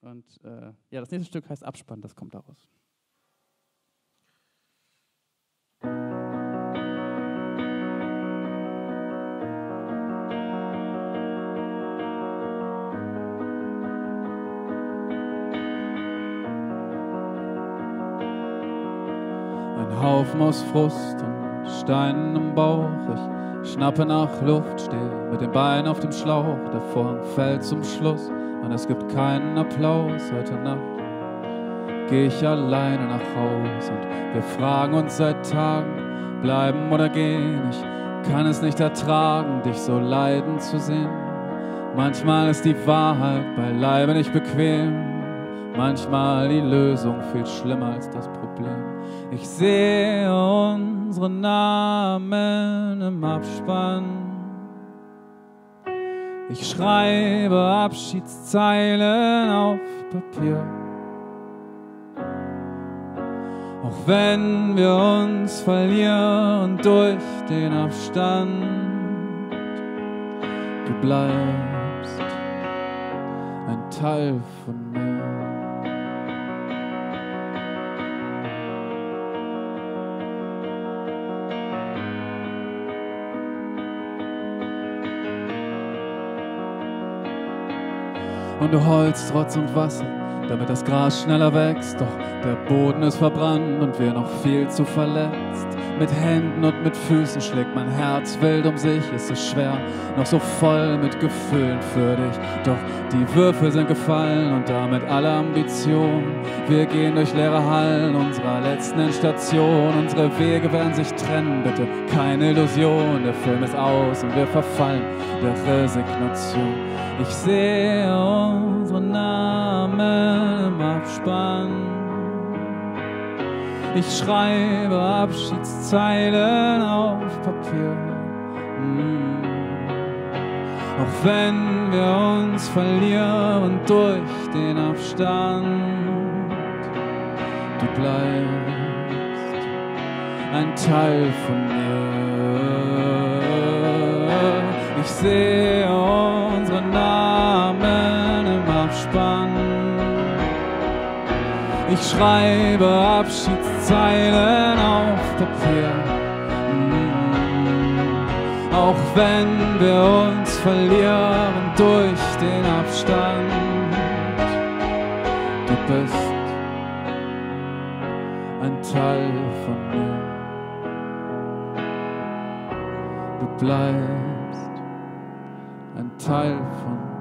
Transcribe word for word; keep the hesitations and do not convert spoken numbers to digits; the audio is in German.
Und äh, ja, das nächste Stück heißt Abspann, das kommt daraus. Ein Haufen aus Frust und Steinen im Bauch, ich schnappe nach Luft, stehe mit den Beinen auf dem Schlauch, davon fällt zum Schluss und es gibt keinen Applaus. Heute Nacht geh ich alleine nach Haus und wir fragen uns seit Tagen, bleiben oder gehen. Ich kann es nicht ertragen, dich so leiden zu sehen. Manchmal ist die Wahrheit beileibe nicht bequem, manchmal die Lösung viel schlimmer als das Problem. Ich sehe unsere Namen im Abspann. Ich schreibe Abschiedszeilen auf Papier. Auch wenn wir uns verlieren durch den Abstand, du bleibst ein Teil von mir. Und du heulst Rotz und Wasser, damit das Gras schneller wächst. Doch der Boden ist verbrannt und wir noch viel zu verletzt. Mit Händen und mit Füßen schlägt mein Herz wild um sich. Es ist schwer, noch so voll mit Gefühlen für dich. Doch die Würfel sind gefallen und damit alle Ambitionen. Wir gehen durch leere Hallen unserer letzten Endstation. Unsere Wege werden sich trennen, bitte keine Illusion. Der Film ist aus und wir verfallen der Resignation. Ich sehe unsere Namen im Abspann. Ich schreibe Abschiedszeilen auf Papier. Mm. Auch wenn wir uns verlieren durch den Abstand, du bleibst ein Teil von mir. Ich sehe unsere Namen im Abspann. Ich schreibe Abschiedszeilen auf Papier. Mm. Auch wenn wir uns verlieren durch den Abstand, du bist ein Teil von mir. Du bleibst ein Teil von mir.